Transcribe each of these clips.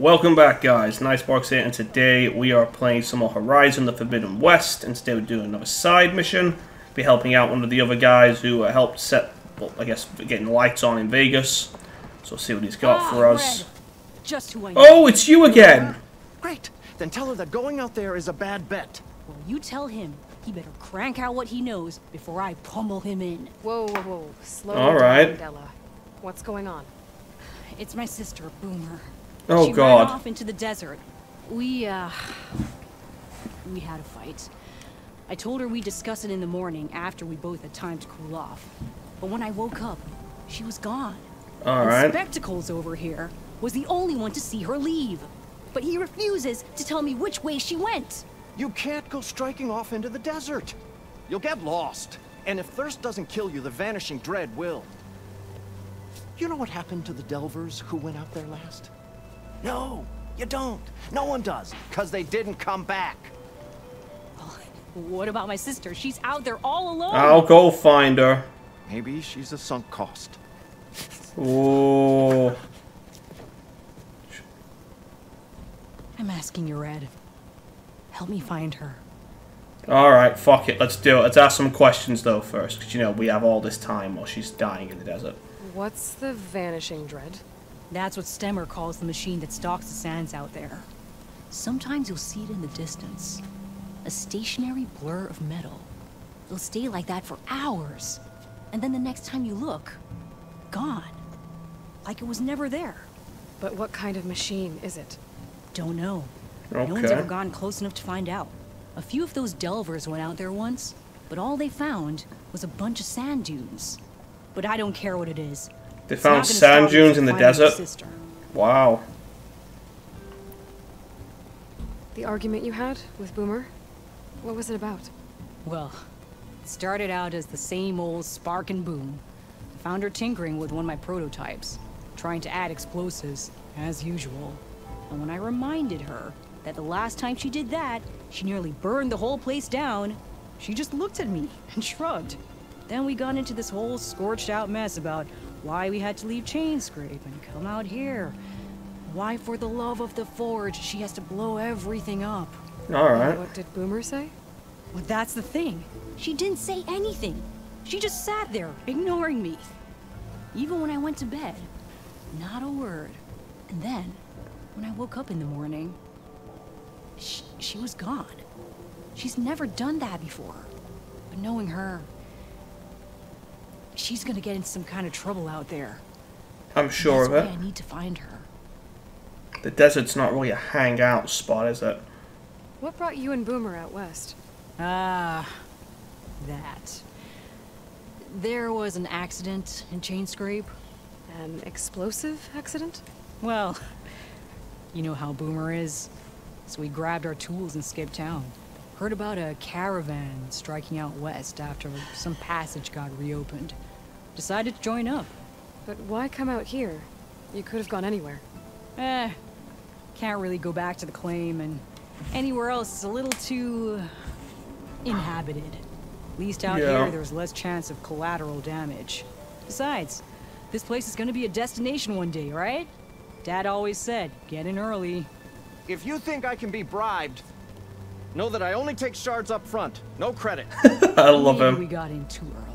Welcome back, guys. Nicebox here, and today we are playing some more Horizon, the Forbidden West. Instead, we're doing another side mission. Be helping out one of the other guys who helped set, well, I guess, getting lights on in Vegas. So see what he's got for us. Just who I know. Oh, it's you again! Great. Then tell her that going out there is a bad bet. Well, you tell him. He better crank out what he knows before I pummel him in. Whoa, whoa, whoa. Slow down, Della. What's going on? It's my sister, Boomer. Oh, she God. Ran off into the desert. We had a fight. I told her we'd discuss it in the morning after we both had time to cool off. But when I woke up, she was gone. All right. Spectacles over here was the only one to see her leave. But he refuses to tell me which way she went. You can't go striking off into the desert. You'll get lost. And if thirst doesn't kill you, the vanishing dread will. You know what happened to the Delvers who went out there last? No, you don't. No one does, because they didn't come back. Well, what about my sister? She's out there all alone. I'll go find her. Maybe she's a sunk cost. Ooh. I'm asking you, Red. Help me find her. Alright, fuck it. Let's do it. Let's ask some questions, though, first. Because, you know, we have all this time while she's dying in the desert. What's the vanishing dread? That's what Stemmer calls the machine that stalks the sands out there. Sometimes you'll see it in the distance. A stationary blur of metal. It'll stay like that for hours. And then the next time you look, gone. Like it was never there. But what kind of machine is it? Don't know. Okay. No one's ever gone close enough to find out. A few of those Delvers went out there once, but all they found was a bunch of sand dunes. But I don't care what it is. They found sand dunes in the desert? Wow. The argument you had with Boomer, what was it about? Well, it started out as the same old spark and boom. I found her tinkering with one of my prototypes, trying to add explosives, as usual. And when I reminded her that the last time she did that, she nearly burned the whole place down, she just looked at me and shrugged. Then we got into this whole scorched out mess about why we had to leave Chainscrape and come out here. Why, for the love of the forge, she has to blow everything up. All right. What did Boomer say? Well, that's the thing. She didn't say anything. She just sat there, ignoring me. Even when I went to bed, not a word. And then, when I woke up in the morning, she was gone. She's never done that before. But knowing her, she's gonna get in some kind of trouble out there. I'm sure of it. I need to find her. The desert's not really a hangout spot, is it? What brought you and Boomer out west? That. There was an accident in Chainscrape. An explosive accident? Well, you know how Boomer is. So we grabbed our tools and skipped town. Heard about a caravan striking out west after some passage got reopened. Decided to join up. But why come out here? You could have gone anywhere. Can't really go back to the claim, and anywhere else is a little too inhabited. At least out here, there's less chance of collateral damage. Besides, this place is going to be a destination one day, right? Dad always said, get in early. If you think I can be bribed, know that I only take shards up front. No credit. I love him. We got in too early.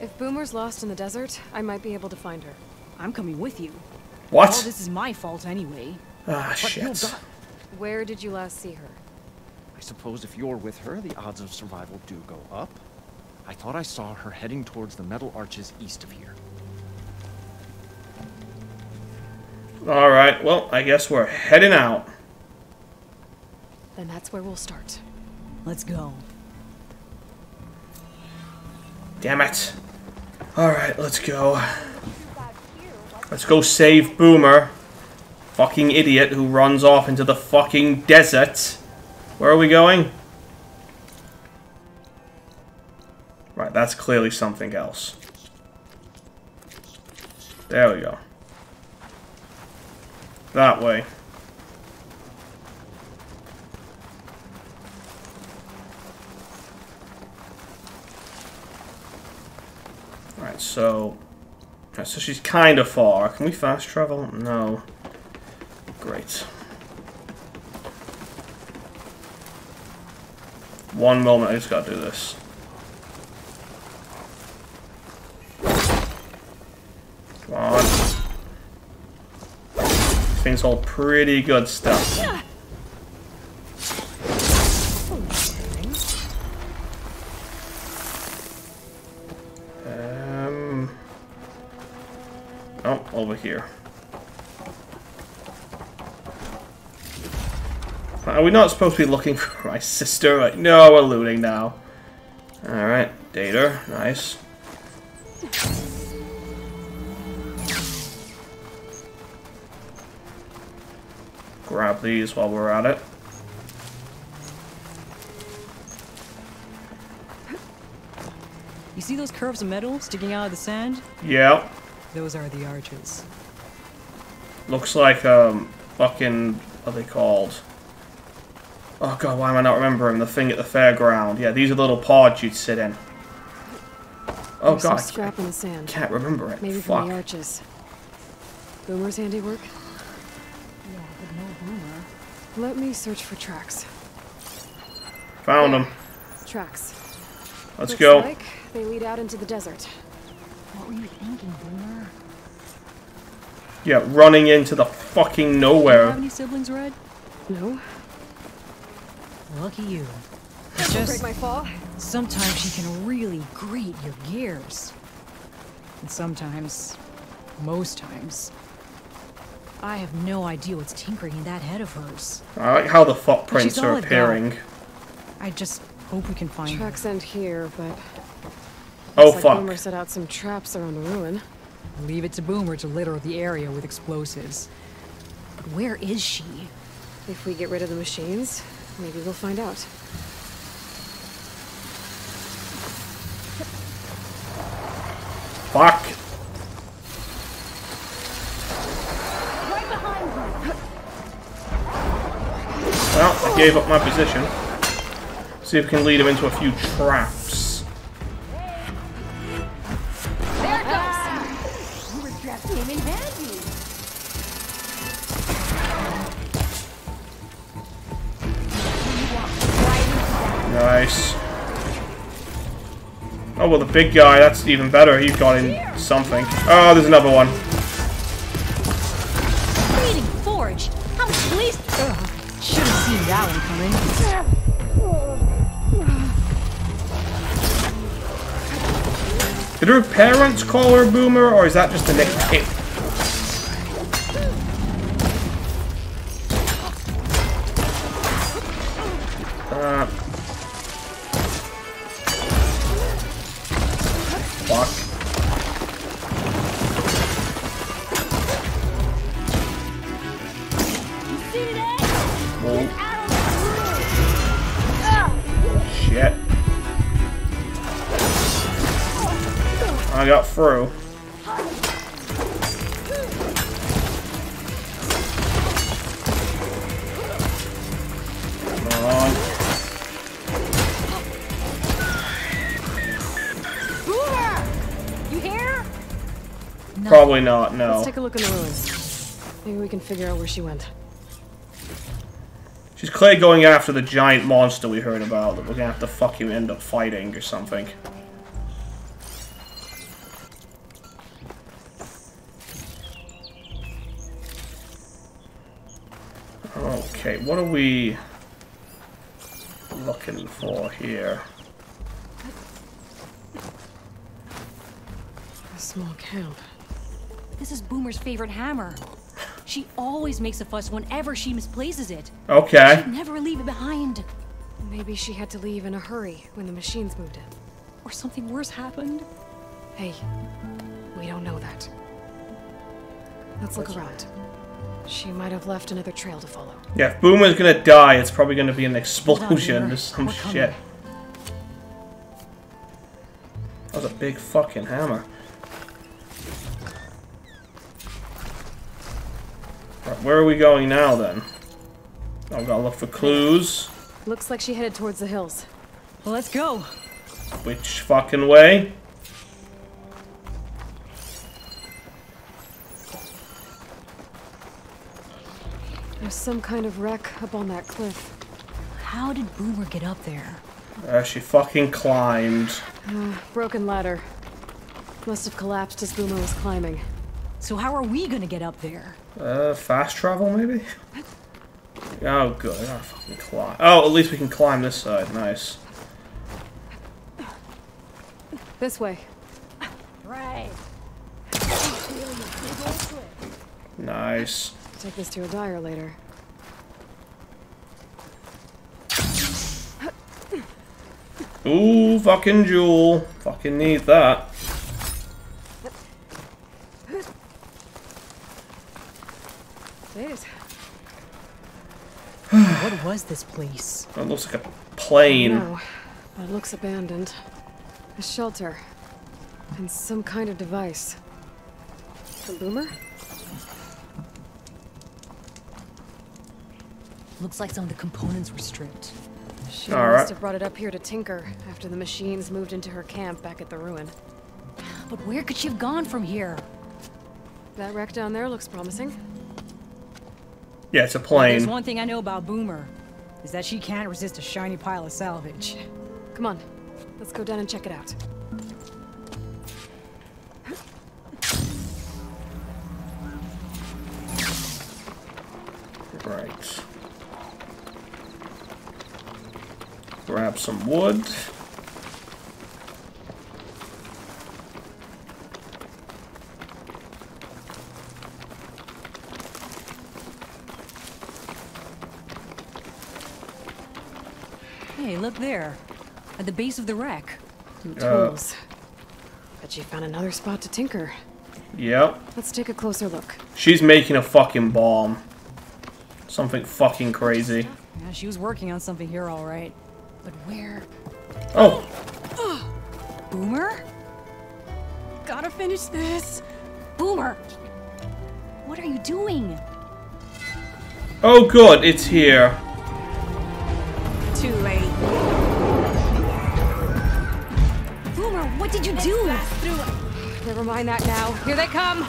If Boomer's lost in the desert, I might be able to find her. I'm coming with you. What? All this is my fault anyway. Ah, shit. Where did you last see her? I suppose if you're with her, the odds of survival do go up. I thought I saw her heading towards the metal arches east of here. All right. Well, I guess we're heading out. Then that's where we'll start. Let's go. Damn it. Alright, let's go. Let's go save Boomer. Fucking idiot who runs off into the fucking desert. Where are we going? Right, that's clearly something else. There we go. That way. Alright, so Right, so she's kind of far. Can we fast travel? No. Great. One moment, I just gotta do this. Come on. This thing's all pretty good stuff. Oh, over here. Are we not supposed to be looking for my sister? Like, no, we're looting now. Alright, data. Nice. Grab these while we're at it. You see those curves of metal sticking out of the sand? Yeah. Those are the arches. Looks like, fucking... what are they called? Oh god, why am I not remembering the thing at the fairground? Yeah, these are the little pods you'd sit in. Oh There's god, scrap in the sand. Can't remember it. Maybe from the arches. Boomer's handiwork? Yeah, but no boomer. Let me search for tracks. Found them. Tracks. Let's Looks go. Like they lead out into the desert. What were you thinking, Boomer? Yeah, running into the fucking nowhere. Do you have any siblings, Red? No. Lucky you. Just break my fall. Sometimes she can really grate your gears. And sometimes, most times, I have no idea what's tinkering in that head of hers. I like how the footprints are appearing. I just hope we can find tracks end here, but oh fuck! Boomer set out some traps around the ruin. Leave it to Boomer to litter the area with explosives. But where is she? If we get rid of the machines. Maybe we'll find out. Fuck! Right behind you. Well, I gave up my position. See if we can lead him into a few traps. There it goes! You were trapped him in handy. Nice. Oh, well, the big guy, that's even better. He got in something. Oh, there's another one. Bleeding forge. How pleased. Should have seen that one coming. Did her parents call her Boomer, or is that just a nickname? I got through. Come on. Boomer! You here? Probably not, no. Let's take a look in the ruins. Maybe we can figure out where she went. She's clearly going after the giant monster we heard about that we're gonna have to fucking end up fighting or something. Okay, what are we looking for here? A small camp. This is Boomer's favorite hammer. She always makes a fuss whenever she misplaces it. Okay. She'd never leave it behind. Maybe she had to leave in a hurry when the machines moved in. Or something worse happened. Hey, we don't know that. Let's look around. She might have left another trail to follow. Yeah, if Boomer's gonna die, it's probably gonna be an explosion or some shit. That was a big fucking hammer. Right, where are we going now, then? I've gotta look for clues. Looks like she headed towards the hills. Well, let's go. Which fucking way? some kind of wreck up on that cliff. How did Boomer get up there? She fucking climbed. Broken ladder. Must have collapsed as Boomer was climbing. So how are we gonna get up there? Fast travel maybe? What? Oh good, I gotta fucking climb. Oh, at least we can climb this side, nice. This way. Right. Nice. Take this to a dyer later. Ooh, fucking jewel. Fucking need that. Jeez. What was this place? That looks like a plane. No, but it looks abandoned. A shelter. And some kind of device. A Boomer? Looks like some of the components were stripped. She must have brought it up here to tinker after the machines moved into her camp back at the ruin. But where could she have gone from here? That wreck down there looks promising. Yeah, it's a plane. There's one thing I know about Boomer, is that she can't resist a shiny pile of salvage. Come on, let's go down and check it out. Right. Grab some wood. Hey, look there. At the base of the wreck. Some tools. But she found another spot to tinker. Yep. Let's take a closer look. She's making a fucking bomb. Something fucking crazy. Yeah, she was working on something here, all right. But where? Oh! Boomer? Gotta finish this! Boomer! What are you doing? Oh good, it's here. Too late. Boomer, what did you do? Never mind that now. Here they come!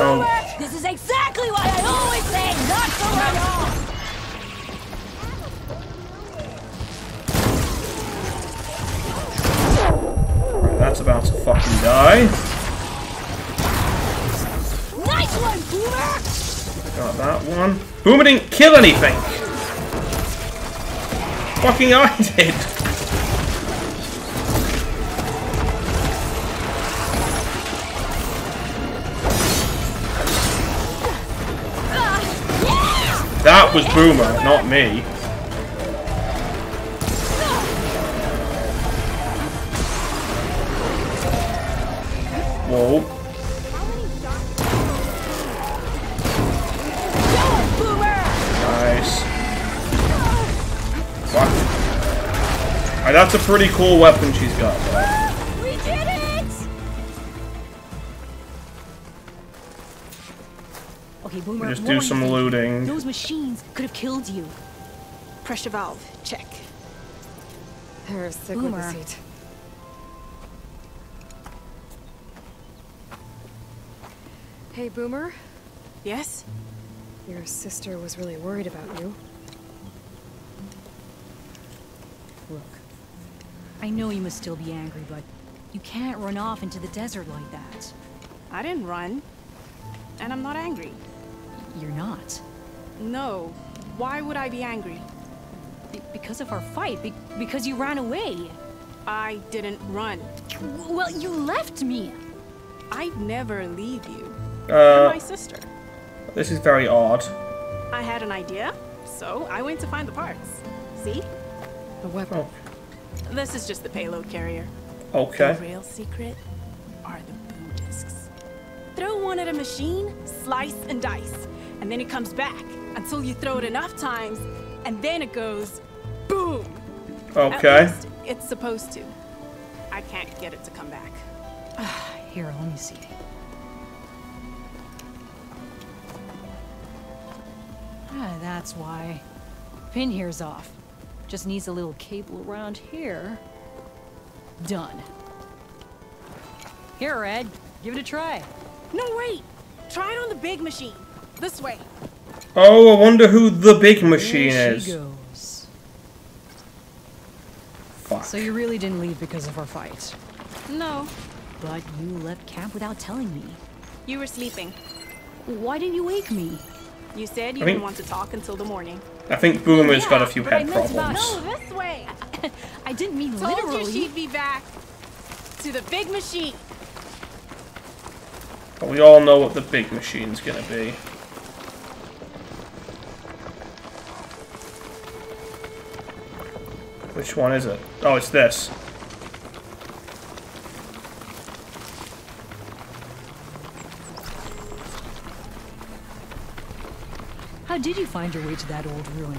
Oh. This is exactly what I always say, not so at all. That's about to fucking die. Nice one, Boomer! Got that one. Boomer didn't kill anything! Fucking I did! That was Boomer, not me. Whoa. Nice. Fuck. Alright, that's a pretty cool weapon she's got. We did it! Okay, Boomer, just do some looting. Those machines could have killed you. Pressure valve, check. There's the Boomer. Seat. Hey, Boomer. Yes? Your sister was really worried about you. Look, I know you must still be angry, but you can't run off into the desert like that. I didn't run, and I'm not angry. You're not. No. Why would I be angry? Because of our fight. Because you ran away. I didn't run. Well, you left me. I'd never leave you. You're my sister. This is very odd. I had an idea, so I went to find the parts. See? The weapon. Oh. This is just the payload carrier. Okay. The real secret are the boom discs. Throw one at a machine, slice and dice. And then it comes back until you throw it enough times, and then it goes boom. Okay. At least it's supposed to. I can't get it to come back. Here, let me see. That's why. Pin here's off. Just needs a little cable around here. Done. Here, Ed. Give it a try. No, wait. Try it on the big machine. This way. Oh, I wonder who the big machine is. Goes. Fuck. So you really didn't leave because of our fight? No. But you left camp without telling me. You were sleeping. Why didn't you wake me? You said you didn't want to talk until the morning. I think Boomer's got a few pet problems. No, this way. I didn't mean literally. Told you she'd be back. To the big machine. But we all know what the big machine's gonna be. Which one is it? Oh, it's this. How did you find your way to that old ruin?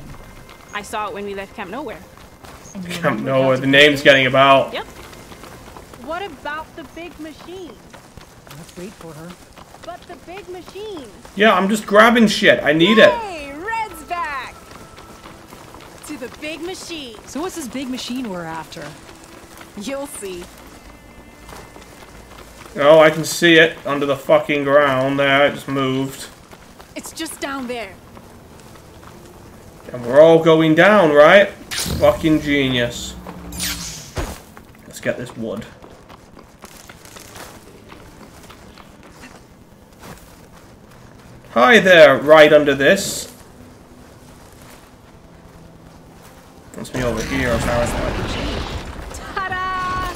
I saw it when we left Camp Nowhere. Camp Nowhere, the name's getting about. Yep. What about the big machine? Let's wait for her. But the big machine. Yeah, I'm just grabbing shit. I need it. Hey, Red's back. To the big machine. So what's this big machine we're after? You'll see. Oh, I can see it under the fucking ground there. It just moved. It's just down there. And we're all going down, right? Fucking genius. Let's get this wood. Hi there, right under this. Wants me over here, apparently. Ta-da!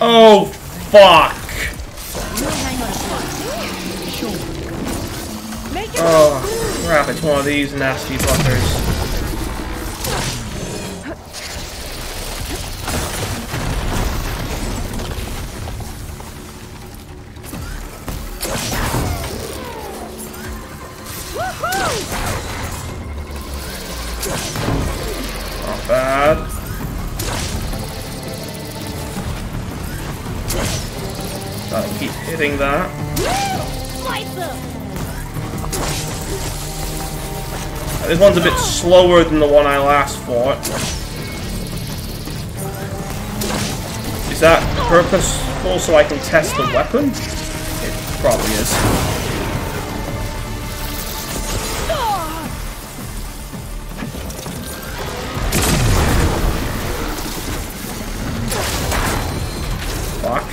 Oh, fuck! Oh, crap, it's one of these nasty fuckers. That. This one's a bit slower than the one I last fought. Is that purposeful so I can test the weapon? It probably is. Fuck.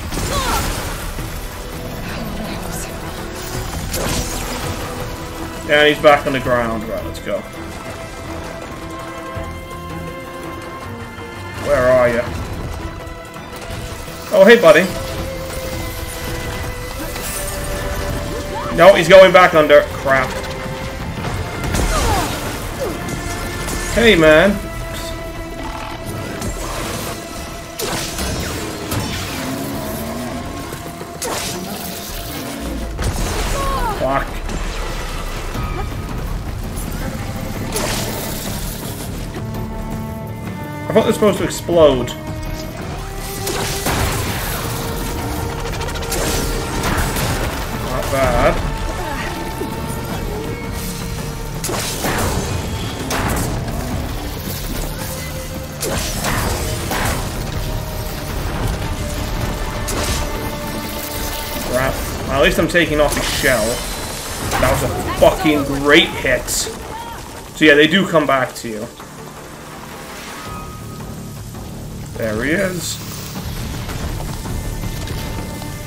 Yeah, he's back on the ground. Right, let's go. Where are you? Oh, hey, buddy. No, he's going back under. Crap. Hey, man. Fuck. I thought they're supposed to explode. Not bad. Crap. Well, at least I'm taking off his shell. That was a fucking great hit. So yeah, they do come back to you. There he is.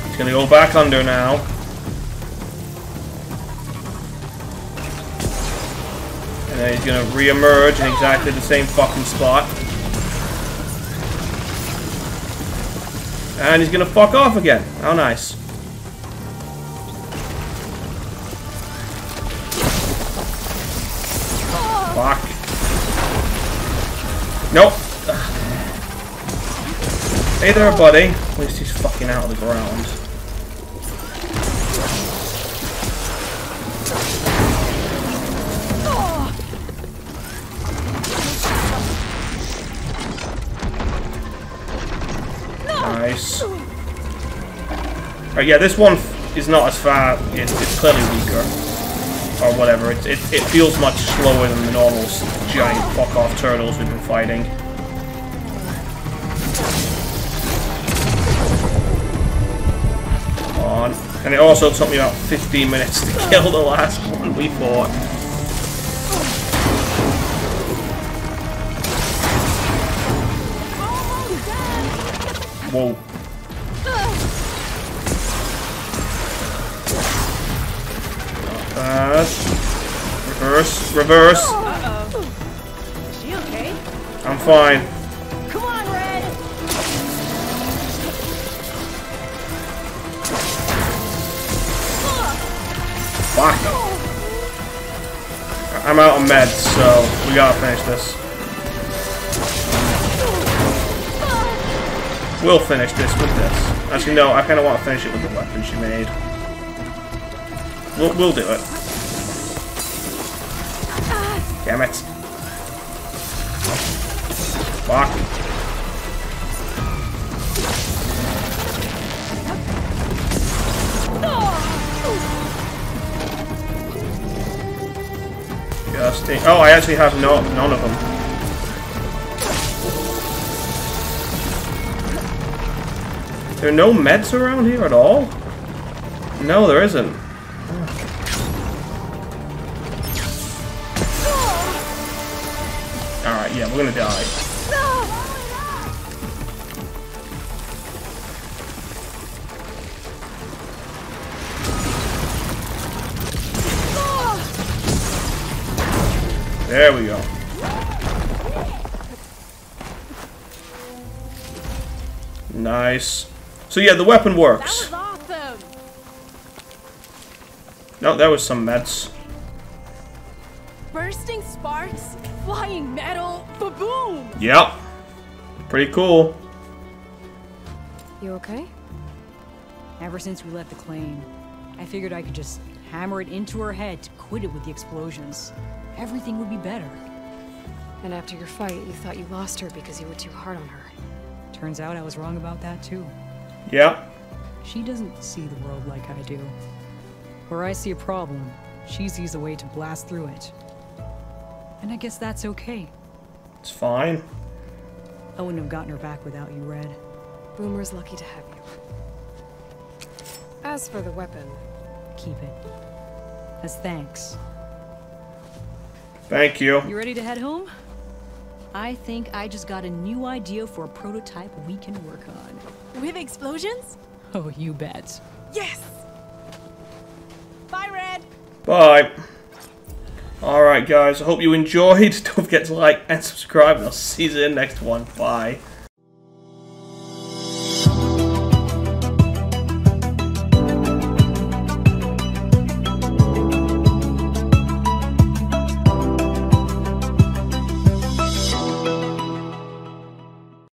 He's gonna go back under now. And then he's gonna re-emerge in exactly the same fucking spot. And he's gonna fuck off again. How nice. Fuck. Nope. Hey there, buddy. At least he's fucking out of the ground. Nice. Right, yeah, this one is not as far. It's clearly weaker. Or whatever. It feels much slower than the normal giant fuck-off turtles we've been fighting. on, and it also took me about 15 minutes to kill the last one we fought. Whoa. Not bad. Reverse, reverse. Uh-oh. Is she okay? I'm fine. Come on, Red. Fuck. I'm out of meds, so we gotta finish this. We'll finish this with this. Actually, no, I kind of want to finish it with the weapon she made. We'll do it. Damn it. Fuck. Justin. Oh, I actually have none of them. There are no meds around here at all? No, there isn't. Oh. Alright, yeah, we're gonna die. No. There we go. Nice. So yeah, the weapon works. That was awesome. No, that was some meds. Bursting sparks, flying metal, ba-boom! Yep. Pretty cool. You okay? Ever since we left the claim, I figured I could just hammer it into her head to quit it with the explosions. Everything would be better. And after your fight, you thought you lost her because you were too hard on her. Turns out I was wrong about that too. Yeah. She doesn't see the world like I do. Where I see a problem, she sees a way to blast through it. And I guess that's okay. It's fine. I wouldn't have gotten her back without you, Red. Boomer's lucky to have you. As for the weapon, keep it. As thanks. Thank you. You ready to head home? I think I just got a new idea for a prototype we can work on. With explosions? Oh, you bet. Yes! Bye, Red! Bye. Alright, guys. I hope you enjoyed. Don't forget to like and subscribe, and I'll see you in the next one. Bye.